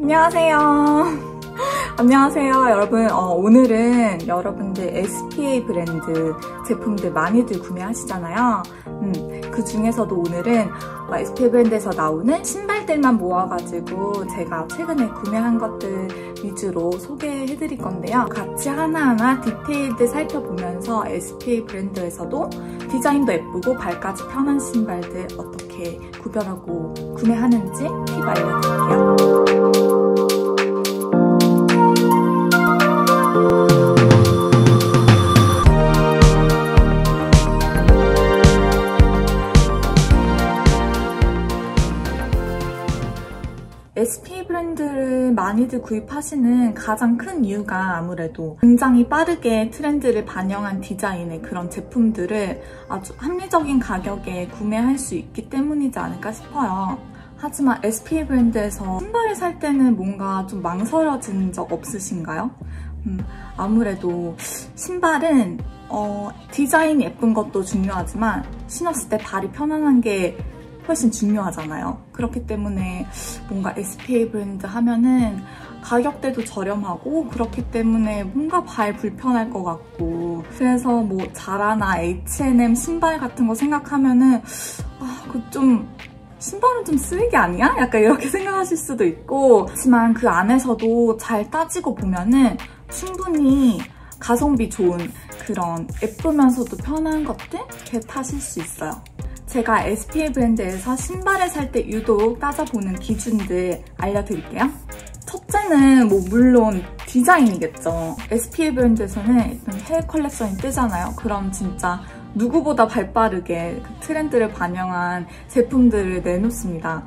안녕하세요. 안녕하세요 여러분. 오늘은 여러분들 SPA 브랜드 제품들 많이들 구매하시잖아요. 그 중에서도 오늘은 SPA 브랜드에서 나오는 신발들만 모아가지고 제가 최근에 구매한 것들 위주로 소개해드릴 건데요. 같이 하나하나 디테일들 살펴보면서 SPA 브랜드에서도 디자인도 예쁘고 발까지 편한 신발들 어떻게 구별하고 구매하는지 팁 알려드릴게요. SPA 브랜드를 많이들 구입하시는 가장 큰 이유가 아무래도 굉장히 빠르게 트렌드를 반영한 디자인의 그런 제품들을 아주 합리적인 가격에 구매할 수 있기 때문이지 않을까 싶어요. 하지만 SPA 브랜드에서 신발을 살 때는 뭔가 좀 망설여진 적 없으신가요? 아무래도 신발은 디자인이 예쁜 것도 중요하지만 신었을 때 발이 편안한 게 훨씬 중요하잖아요. 그렇기 때문에 뭔가 SPA 브랜드 하면은 가격대도 저렴하고 그렇기 때문에 뭔가 발 불편할 것 같고, 그래서 뭐 자라나 H&M 신발 같은 거 생각하면은 그거 좀 신발은 좀 쓰레기 아니야? 약간 이렇게 생각하실 수도 있고, 하지만 그 안에서도 잘 따지고 보면은 충분히 가성비 좋은 그런 예쁘면서도 편한 것들 탓일 수 있어요. 제가 SPA 브랜드에서 신발을 살 때 유독 따져보는 기준들 알려드릴게요. 첫째는 물론 디자인이겠죠. SPA 브랜드에서는 해외 컬렉션이 뜨잖아요. 그럼 진짜 누구보다 발빠르게 그 트렌드를 반영한 제품들을 내놓습니다.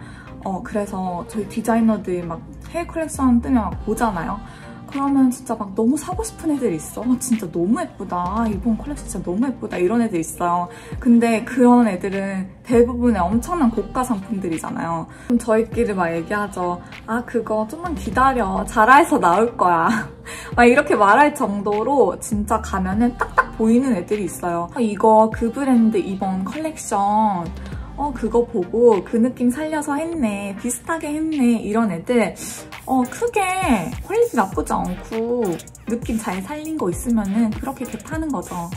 그래서 저희 디자이너들이 막 해외 컬렉션 뜨면 막 보잖아요. 그러면 진짜 막 너무 사고 싶은 애들이 있어. 진짜 너무 예쁘다. 이번 컬렉션 진짜 너무 예쁘다. 이런 애들 있어요. 근데 그런 애들은 대부분의 엄청난 고가 상품들이잖아요. 그럼 저희끼리 막 얘기하죠. 아, 그거 좀만 기다려. 자라에서 나올 거야. 막 이렇게 말할 정도로 진짜 가면은 딱딱 보이는 애들이 있어요. 이거 그 브랜드 이번 컬렉션 그거 보고 그 느낌 살려서 했네, 비슷하게 했네, 이런 애들 크게 퀄리티 나쁘지 않고 느낌 잘 살린 거 있으면은 그렇게 개파는 거죠.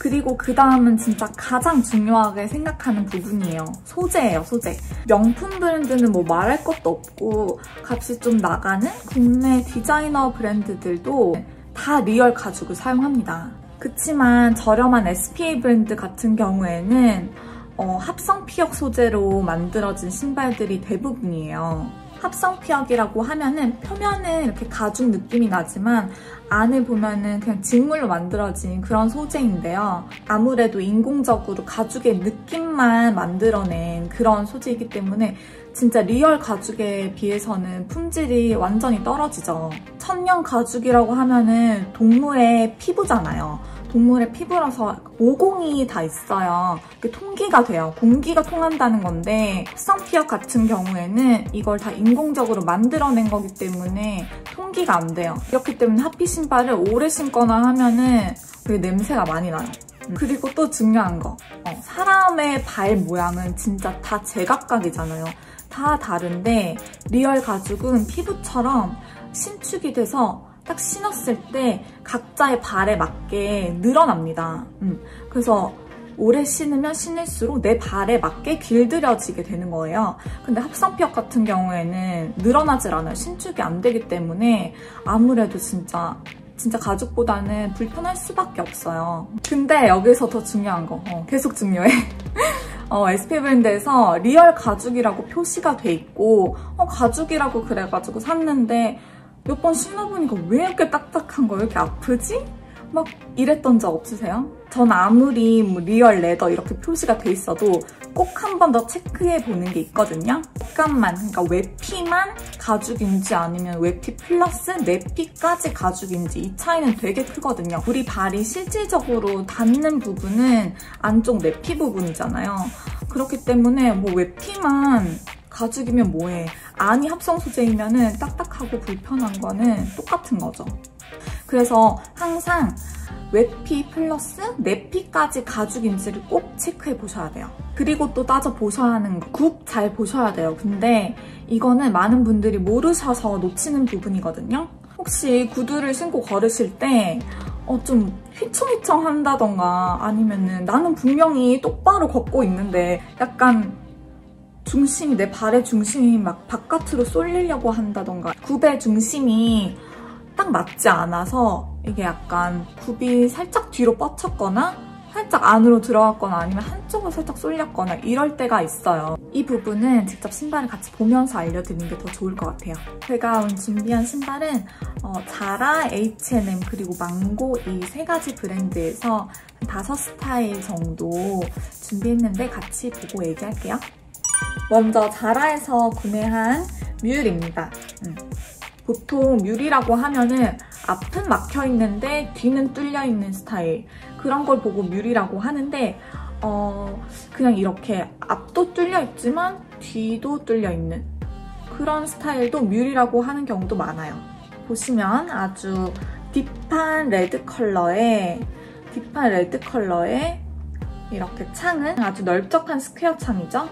그리고 그 다음은 진짜 가장 중요하게 생각하는 부분이에요. 소재예요, 소재. 명품 브랜드는 뭐 말할 것도 없고 값이 좀 나가는 국내 디자이너 브랜드들도 다 리얼 가죽을 사용합니다. 그치만 저렴한 SPA 브랜드 같은 경우에는 합성 피혁 소재로 만들어진 신발들이 대부분이에요. 합성 피혁이라고 하면은 표면은 이렇게 가죽 느낌이 나지만 안에 보면은 그냥 직물로 만들어진 그런 소재인데요. 아무래도 인공적으로 가죽의 느낌만 만들어낸 그런 소재이기 때문에 진짜 리얼 가죽에 비해서는 품질이 완전히 떨어지죠. 천연 가죽이라고 하면은 동물의 피부잖아요. 동물의 피부라서 모공이 다 있어요. 통기가 돼요. 공기가 통한다는 건데, 합성 피혁 같은 경우에는 이걸 다 인공적으로 만들어낸 거기 때문에 통기가 안 돼요. 그렇기 때문에 하피 신발을 오래 신거나 하면은 되게 냄새가 많이 나요. 그리고 또 중요한 거, 사람의 발 모양은 진짜 다 제각각이잖아요. 다 다른데 리얼 가죽은 피부처럼 신축이 돼서 딱 신었을 때 각자의 발에 맞게 늘어납니다. 그래서 오래 신으면 신을수록 내 발에 맞게 길들여지게 되는 거예요. 근데 합성 피혁 같은 경우에는 늘어나질 않아요. 신축이 안 되기 때문에 아무래도 진짜 가죽보다는 불편할 수밖에 없어요. 근데 여기서 더 중요한 거, 계속 중요해. SPA 브랜드에서 리얼 가죽이라고 표시가 돼 있고 가죽이라고 그래가지고 샀는데 몇 번 신어보니까 왜 이렇게 딱딱한 거, 왜 이렇게 아프지? 막 이랬던 적 없으세요? 전 아무리 뭐 리얼 레더 이렇게 표시가 돼 있어도 꼭 한 번 더 체크해 보는 게 있거든요. 약간만, 그러니까 외피만 가죽인지 아니면 외피 플러스 내피까지 가죽인지 이 차이는 되게 크거든요. 우리 발이 실질적으로 닿는 부분은 안쪽 내피 부분이잖아요. 그렇기 때문에 뭐 외피만 가죽이면 뭐해, 안이 합성 소재이면은 딱딱하고 불편한 거는 똑같은 거죠. 그래서 항상 외피 플러스 내피까지 가죽인지를 꼭 체크해 보셔야 돼요. 그리고 또 따져보셔야 하는 거, 굽 잘 보셔야 돼요. 근데 이거는 많은 분들이 모르셔서 놓치는 부분이거든요. 혹시 구두를 신고 걸으실 때 좀 휘청휘청 한다던가 아니면은 나는 분명히 똑바로 걷고 있는데 약간 중심이, 내 발의 중심이 막 바깥으로 쏠리려고 한다던가 굽의 중심이 딱 맞지 않아서 이게 약간 굽이 살짝 뒤로 뻗쳤거나 살짝 안으로 들어갔거나 아니면 한쪽으로 살짝 쏠렸거나 이럴 때가 있어요. 이 부분은 직접 신발을 같이 보면서 알려드리는 게 더 좋을 것 같아요. 제가 오늘 준비한 신발은 자라, H&M 그리고 망고 이 세 가지 브랜드에서 5스타일 정도 준비했는데 같이 보고 얘기할게요. 먼저 자라에서 구매한 뮬입니다. 보통 뮬이라고 하면은 앞은 막혀있는데 뒤는 뚫려있는 스타일, 그런 걸 보고 뮬이라고 하는데 그냥 이렇게 앞도 뚫려있지만 뒤도 뚫려있는 그런 스타일도 뮬이라고 하는 경우도 많아요. 보시면 아주 딥한 레드 컬러에 이렇게 창은 아주 넓적한 스퀘어 창이죠.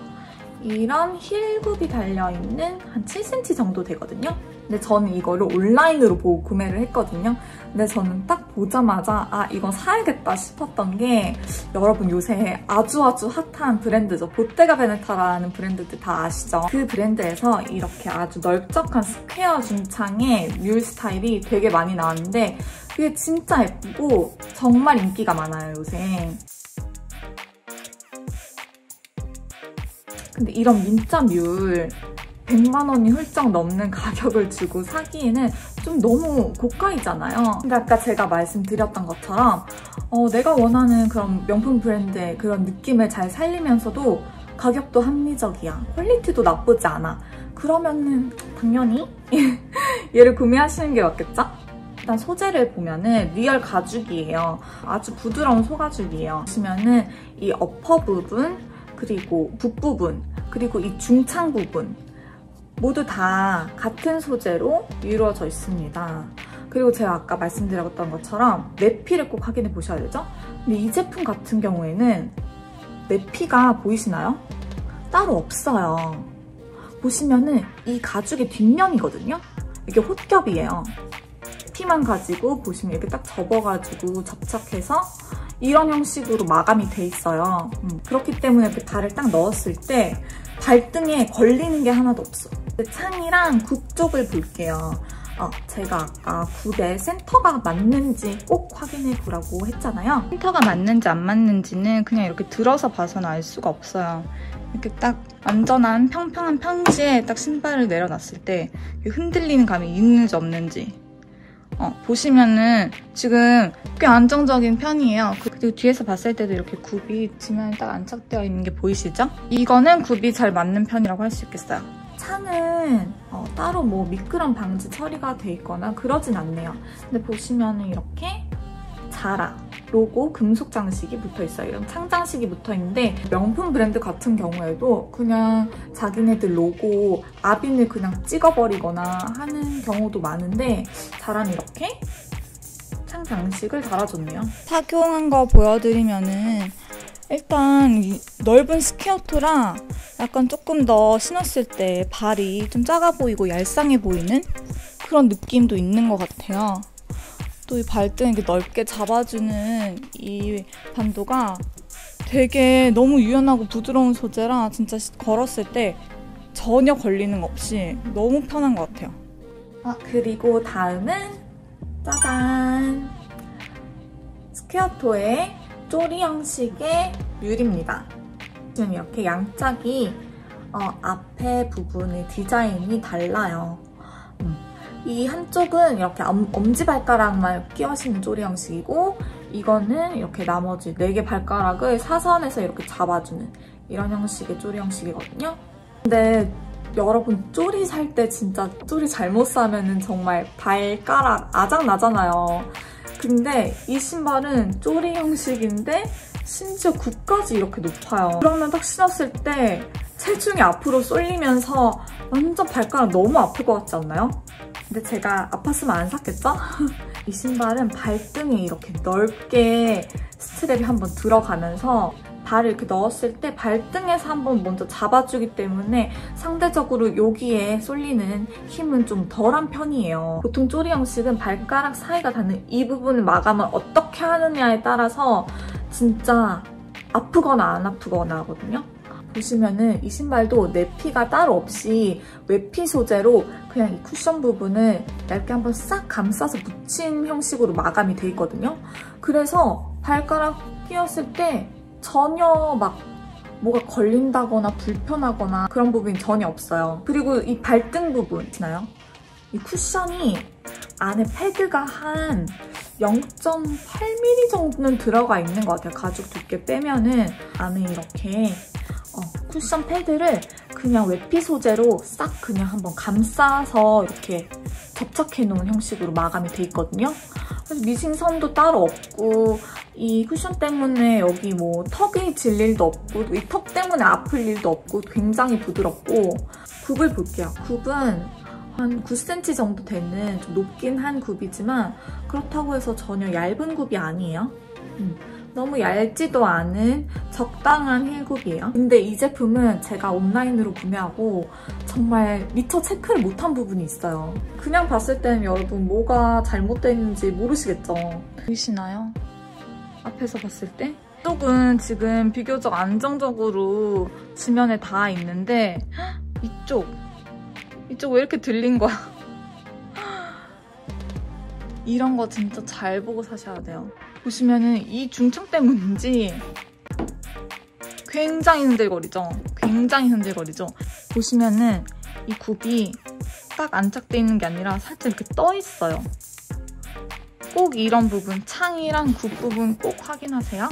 이런 힐굽이 달려있는 한 7cm 정도 되거든요. 근데 저는 이거를 온라인으로 보고 구매를 했거든요. 근데 저는 딱 보자마자 아, 이건 사야겠다 싶었던 게, 여러분 요새 아주 핫한 브랜드죠. 보테가 베네타라는 브랜드들 다 아시죠? 그 브랜드에서 이렇게 아주 넓적한 스퀘어 중창의 뮬 스타일이 되게 많이 나왔는데 그게 진짜 예쁘고 정말 인기가 많아요, 요새. 근데 이런 민자 뮬 100만원이 훌쩍 넘는 가격을 주고 사기에는 좀 너무 고가이잖아요. 근데 아까 제가 말씀드렸던 것처럼 내가 원하는 그런 명품 브랜드의 그런 느낌을 잘 살리면서도 가격도 합리적이야, 퀄리티도 나쁘지 않아, 그러면은 당연히 얘를 구매하시는 게 맞겠죠? 일단 소재를 보면은 리얼 가죽이에요. 아주 부드러운 소가죽이에요. 보시면은 이 어퍼 부분 그리고 붓 부분 그리고 이 중창 부분 모두 다 같은 소재로 이루어져 있습니다. 그리고 제가 아까 말씀드렸던 것처럼 내피를 꼭 확인해 보셔야 되죠? 근데 이 제품 같은 경우에는 내피가 보이시나요? 따로 없어요. 보시면은 이 가죽의 뒷면이거든요? 이게 홑겹이에요. 피만 가지고 보시면 이렇게 딱 접어가지고 접착해서 이런 형식으로 마감이 돼 있어요. 그렇기 때문에 이렇게 발을 딱 넣었을 때 발등에 걸리는 게 하나도 없어. 창이랑 굽 쪽을 볼게요. 제가 아까 굽의 센터가 맞는지 꼭 확인해 보라고 했잖아요. 센터가 맞는지 안 맞는지는 그냥 이렇게 들어서 봐서는 알 수가 없어요. 이렇게 딱 안전한 평평한 평지에 딱 신발을 내려놨을 때 흔들리는 감이 있는지 없는지 보시면은 지금 꽤 안정적인 편이에요. 그리고 뒤에서 봤을 때도 이렇게 굽이 지면에 딱 안착되어 있는 게 보이시죠? 이거는 굽이 잘 맞는 편이라고 할 수 있겠어요. 창은 따로 뭐 미끄럼 방지 처리가 돼 있거나 그러진 않네요. 근데 보시면은 이렇게 자라 로고 금속 장식이 붙어 있어요. 이런 창 장식이 붙어 있는데 명품 브랜드 같은 경우에도 그냥 자기네들 로고 아빈을 그냥 찍어버리거나 하는 경우도 많은데 자라는 이렇게 창 장식을 달아줬네요. 착용한 거 보여드리면은 일단 넓은 스퀘어토라 약간 조금 더 신었을 때 발이 좀 작아 보이고 얄쌍해 보이는 그런 느낌도 있는 것 같아요. 또 이 발등 이렇게 넓게 잡아주는 이 반도가 되게 너무 유연하고 부드러운 소재라 진짜 걸었을 때 전혀 걸리는 거 없이 너무 편한 것 같아요. 그리고 다음은 짜잔! 스퀘어토의 쪼리 형식의 뮬입니다. 지금 이렇게 양짝이 앞에 부분의 디자인이 달라요. 이 한쪽은 이렇게 엄지발가락만 끼워 신는 쪼리 형식이고, 이거는 이렇게 나머지 4개 발가락을 사선에서 이렇게 잡아주는 이런 형식의 쪼리 형식이거든요. 근데 여러분 쪼리 살 때 진짜 쪼리 잘못 사면은 정말 발가락 아작 나잖아요. 근데 이 신발은 쪼리 형식인데 심지어 굽까지 이렇게 높아요. 그러면 딱 신었을 때 체중이 앞으로 쏠리면서 완전 발가락 너무 아플 것 같지 않나요? 근데 제가 아팠으면 안 샀겠죠? 이 신발은 발등에 이렇게 넓게 스트랩이 한번 들어가면서 발을 이렇게 넣었을 때 발등에서 한번 먼저 잡아주기 때문에 상대적으로 여기에 쏠리는 힘은 좀 덜한 편이에요. 보통 쪼리 형식은 발가락 사이가 닿는 이 부분을 마감을 어떻게 하느냐에 따라서 진짜 아프거나 안 아프거나 하거든요. 보시면은 이 신발도 내피가 따로 없이 외피 소재로 그냥 이 쿠션 부분을 얇게 한번 싹 감싸서 붙인 형식으로 마감이 돼 있거든요. 그래서 발가락 끼었을 때 전혀 막 뭐가 걸린다거나 불편하거나 그런 부분이 전혀 없어요. 그리고 이 발등 부분 있나요? 이 쿠션이 안에 패드가 한 0.8mm 정도는 들어가 있는 것 같아요. 가죽 두께 빼면은 안에 이렇게 쿠션 패드를 그냥 외피 소재로 싹 그냥 한번 감싸서 이렇게 접착해 놓은 형식으로 마감이 돼 있거든요. 그래서 미싱선도 따로 없고 이 쿠션 때문에 여기 뭐 턱이 질 일도 없고 이 턱 때문에 아플 일도 없고 굉장히 부드럽고 굽을 볼게요. 굽은 한 9cm 정도 되는 좀 높긴 한 굽이지만 그렇다고 해서 전혀 얇은 굽이 아니에요. 너무 얇지도 않은 적당한 힐굽이에요. 근데 이 제품은 제가 온라인으로 구매하고 정말 미처 체크를 못한 부분이 있어요. 그냥 봤을 때는 여러분 뭐가 잘못됐는지 모르시겠죠. 보이시나요? 앞에서 봤을 때? 이쪽은 지금 비교적 안정적으로 지면에 닿아 있는데 이쪽 왜 이렇게 들린 거야? 이런 거 진짜 잘 보고 사셔야 돼요. 보시면은 이 중층 때문인지 굉장히 흔들거리죠? 굉장히 흔들거리죠? 보시면은 이 굽이 딱 안착돼 있는 게 아니라 살짝 이렇게 떠 있어요. 꼭 이런 부분, 창이랑 굽 부분 꼭 확인하세요.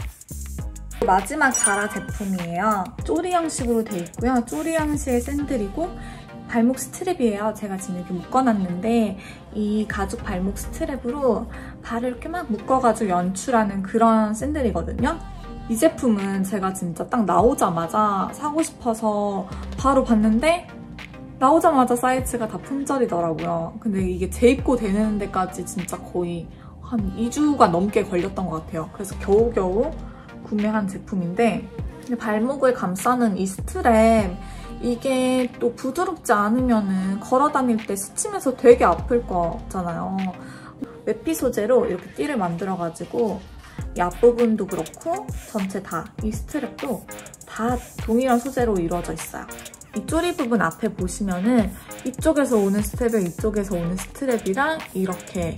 마지막 자라 제품이에요. 쪼리 형식으로 돼 있고요. 쪼리 형식의 샌들이고 발목 스트랩이에요. 제가 지금 이렇게 묶어놨는데 이 가죽 발목 스트랩으로 발을 이렇게 막 묶어가지고 연출하는 그런 샌들이거든요. 이 제품은 제가 진짜 딱 나오자마자 사고 싶어서 바로 봤는데 나오자마자 사이즈가 다 품절이더라고요. 근데 이게 재입고 되는 데까지 진짜 거의 한 2주가 넘게 걸렸던 것 같아요. 그래서 겨우겨우 구매한 제품인데 발목을 감싸는 이 스트랩 이게 또 부드럽지 않으면은 걸어 다닐 때 스치면서 되게 아플 거잖아요. 외피 소재로 이렇게 띠를 만들어가지고 이 앞부분도 그렇고 전체 다 이 스트랩도 다 동일한 소재로 이루어져 있어요. 이 쪼리 부분 앞에 보시면은 이쪽에서 오는 스트랩에 이쪽에서 오는 스트랩이랑 이렇게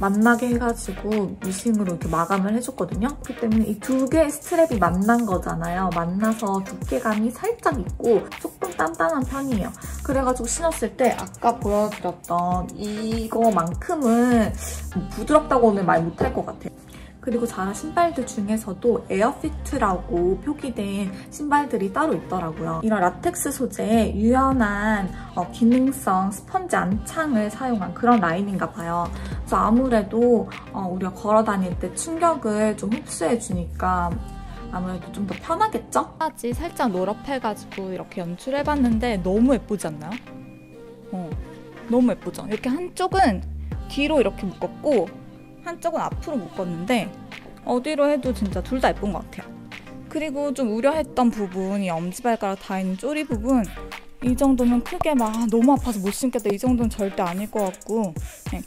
만나게 해가지고 미싱으로 이렇게 마감을 해줬거든요. 그렇기 때문에 이 두 개의 스트랩이 만난 거잖아요. 만나서 두께감이 살짝 있고 조금 단단한 편이에요. 그래가지고 신었을 때 아까 보여드렸던 이거만큼은 부드럽다고는 말 못할 것 같아요. 그리고 자라 신발들 중에서도 에어피트라고 표기된 신발들이 따로 있더라고요. 이런 라텍스 소재의 유연한 기능성 스펀지 안창을 사용한 그런 라인인가 봐요. 그래서 아무래도 우리가 걸어 다닐 때 충격을 좀 흡수해주니까 아무래도 좀 더 편하겠죠? 살짝 노랍해가지고 이렇게 연출해봤는데 너무 예쁘지 않나요? 너무 예쁘죠? 이렇게 한쪽은 뒤로 이렇게 묶었고 한쪽은 앞으로 묶었는데 어디로 해도 진짜 둘 다 예쁜 것 같아요. 그리고 좀 우려했던 부분, 이 엄지발가락 닿아있는 쪼리 부분 이 정도면 크게 막 너무 아파서 못 신겠다 이 정도는 절대 아닐 것 같고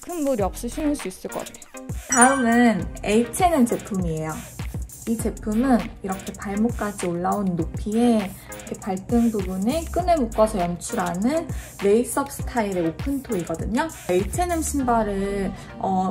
큰 무리 없이 신을 수 있을 것 같아요. 다음은 H&M 제품이에요. 이 제품은 이렇게 발목까지 올라온 높이에 이렇게 발등 부분에 끈을 묶어서 연출하는 레이스업 스타일의 오픈토이거든요. H&M 신발을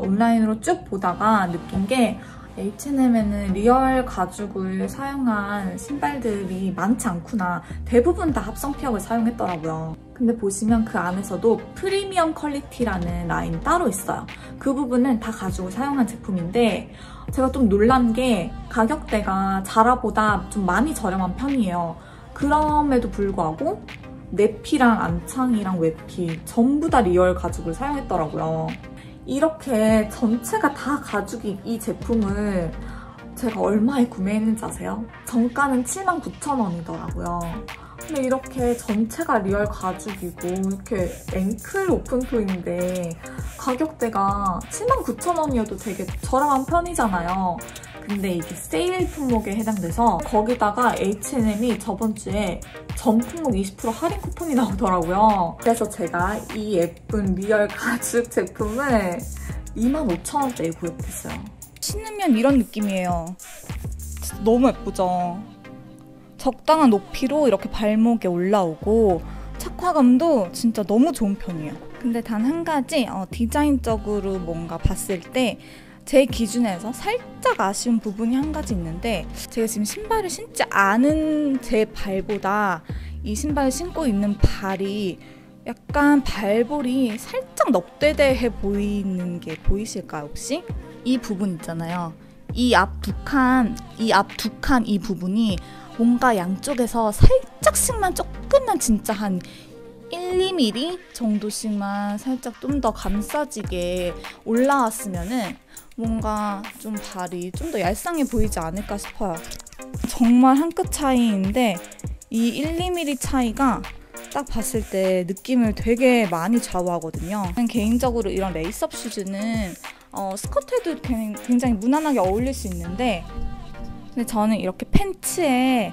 온라인으로 쭉 보다가 느낀 게 H&M에는 리얼 가죽을 사용한 신발들이 많지 않구나. 대부분 다 합성 피혁을 사용했더라고요. 근데 보시면 그 안에서도 프리미엄 퀄리티라는 라인 따로 있어요. 그 부분은 다 가죽을 사용한 제품인데 제가 좀 놀란 게 가격대가 자라보다 좀 많이 저렴한 편이에요. 그럼에도 불구하고 내피랑 안창이랑 외피 전부 다 리얼 가죽을 사용했더라고요. 이렇게 전체가 다 가죽인 이 제품을 제가 얼마에 구매했는지 아세요? 정가는 79,000원이더라고요. 근데 이렇게 전체가 리얼 가죽이고 이렇게 앵클 오픈토이인데 가격대가 79,000원이어도 되게 저렴한 편이잖아요. 근데 이게 세일 품목에 해당돼서 거기다가 H&M이 저번 주에 전 품목 20% 할인 쿠폰이 나오더라고요. 그래서 제가 이 예쁜 리얼 가죽 제품을 25,000원대에 구입했어요. 신으면 이런 느낌이에요. 진짜 너무 예쁘죠? 적당한 높이로 이렇게 발목에 올라오고 착화감도 진짜 너무 좋은 편이에요. 근데 단 한 가지 디자인적으로 뭔가 봤을 때 제 기준에서 살짝 아쉬운 부분이 한 가지 있는데, 제가 지금 신발을 신지 않은 제 발보다 이 신발을 신고 있는 발이 약간 발볼이 살짝 넙대대해 보이는 게 보이실까요 혹시? 이 부분 있잖아요. 이 앞 두 칸, 이 앞 두 칸 이 부분이 뭔가 양쪽에서 살짝씩만 조금만 진짜 한 1~2mm 정도씩만 살짝 좀 더 감싸지게 올라왔으면은 뭔가 좀 발이 좀 더 얄쌍해 보이지 않을까 싶어요. 정말 한 끗 차이인데 이 1~2mm 차이가 딱 봤을 때 느낌을 되게 많이 좌우하거든요. 개인적으로 이런 레이스업 슈즈는 스커트에도 굉장히 무난하게 어울릴 수 있는데, 근데 저는 이렇게 팬츠에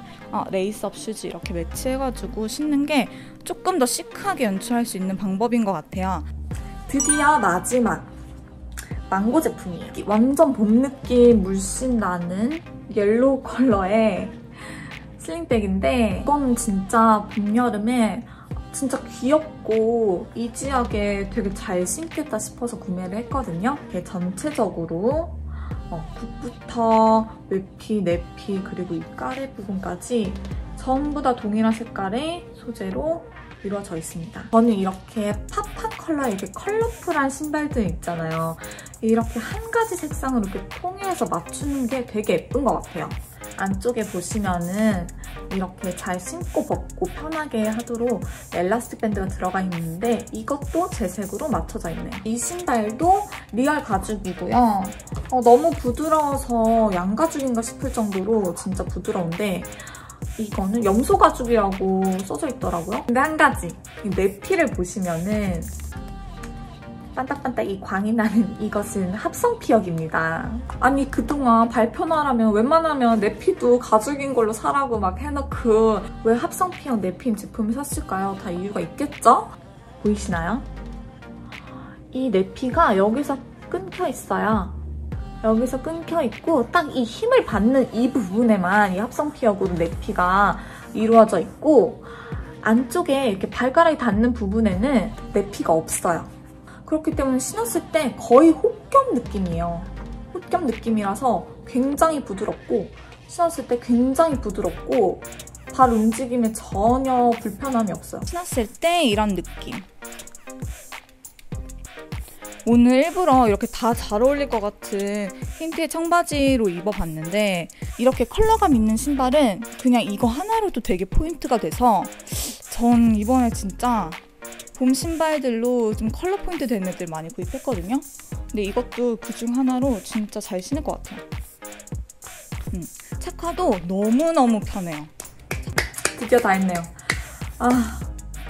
레이스업 슈즈 이렇게 매치해가지고 신는 게 조금 더 시크하게 연출할 수 있는 방법인 것 같아요. 드디어 마지막 망고 제품이에요. 완전 봄 느낌 물씬 나는 옐로우 컬러의 슬링백인데, 이거는 진짜 봄, 여름에 진짜 귀엽고 이지하게 되게 잘 신겠다 싶어서 구매를 했거든요. 이게 전체적으로 굽부터 외피, 내피, 그리고 이 까레 부분까지 전부 다 동일한 색깔의 소재로 이루어져 있습니다. 저는 이렇게 팝한 컬러의 이렇게 컬러풀한 신발들 있잖아요. 이렇게 한 가지 색상으로 이렇게 통일해서 맞추는 게 되게 예쁜 것 같아요. 안쪽에 보시면은 이렇게 잘 신고 벗고 편하게 하도록 엘라스틱 밴드가 들어가 있는데, 이것도 제 색으로 맞춰져 있네요. 이 신발도 리얼 가죽이고요. 너무 부드러워서 양가죽인가 싶을 정도로 진짜 부드러운데, 이거는 염소 가죽이라고 써져 있더라고요. 근데 한 가지, 이 내피를 보시면은 반딱반딱 이 광이 나는 이것은 합성 피혁입니다. 아니 그동안 발 편하라면 웬만하면 내피도 가죽인 걸로 사라고 막 해놓고 왜 합성 피혁 내피인 제품을 샀을까요? 다 이유가 있겠죠? 보이시나요? 이 내피가 여기서 끊겨 있어요. 여기서 끊겨 있고 딱 이 힘을 받는 이 부분에만 이 합성 피혁으로 내피가 이루어져 있고, 안쪽에 이렇게 발가락이 닿는 부분에는 내피가 없어요. 그렇기 때문에 신었을 때 거의 혹겸 느낌이에요. 혹겸 느낌이라서 굉장히 부드럽고, 신었을 때 굉장히 부드럽고 발 움직임에 전혀 불편함이 없어요. 신었을 때 이런 느낌. 오늘 일부러 이렇게 다 잘 어울릴 것 같은 흰티에 청바지로 입어봤는데, 이렇게 컬러감 있는 신발은 그냥 이거 하나로도 되게 포인트가 돼서 전 이번에 진짜 봄 신발들로 좀 컬러 포인트 되는 애들 많이 구입했거든요. 근데 이것도 그중 하나로 진짜 잘 신을 것 같아요. 착화도 너무너무 편해요. 드디어 다 했네요.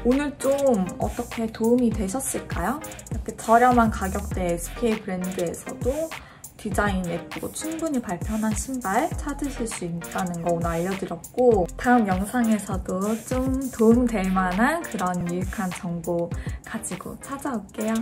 오늘 좀 어떻게 도움이 되셨을까요? 이렇게 저렴한 가격대 SPA 브랜드에서도 디자인 예쁘고 충분히 발편한 신발 찾으실 수 있다는 거 오늘 알려드렸고, 다음 영상에서도 좀 도움될 만한 그런 유익한 정보 가지고 찾아올게요.